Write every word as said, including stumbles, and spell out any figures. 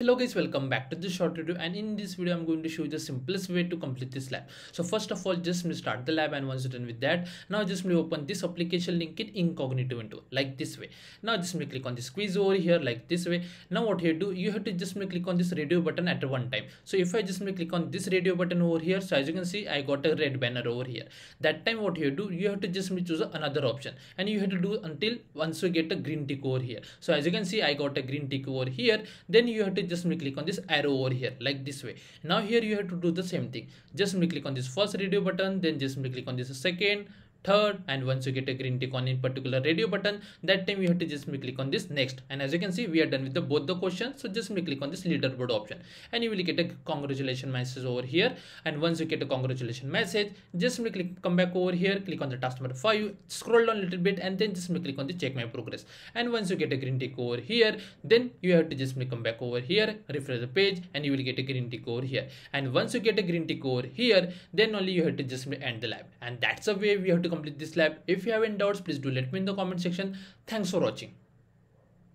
Hello guys, welcome back to this short video, and in this video I'm going to show you the simplest way to complete this lab. So first of all, just start the lab, and once you're done with that, now just open this application link in incognito window like this way. Now just click on this quiz over here like this way. Now what you do, you have to just click on this radio button at one time. So if I just click on this radio button over here, so as you can see I got a red banner over here. That time what you do, you have to just choose another option, and you have to do until once you get a green tick over here. So as you can see I got a green tick over here, then you have to just click on this arrow over here like this way. Now here you have to do the same thing. Just click on this first radio button, then just click on this second, third, and once you get a green tick on a particular radio button, that time you have to just click on this next. And as you can see, we are done with the, both the questions. So just click on this leaderboard option, and you will get a congratulations message over here. And once you get a congratulations message, just click, come back over here, click on the task number five, scroll down a little bit, and then just click on the check my progress. And once you get a green tick over here, then you have to just come back over here, refresh the page, and you will get a green tick over here. And once you get a green tick over here, then only you have to just end the lab. And that's the way we have to complete this lab. If you have any doubts, please do let me in the comment section. Thanks for watching.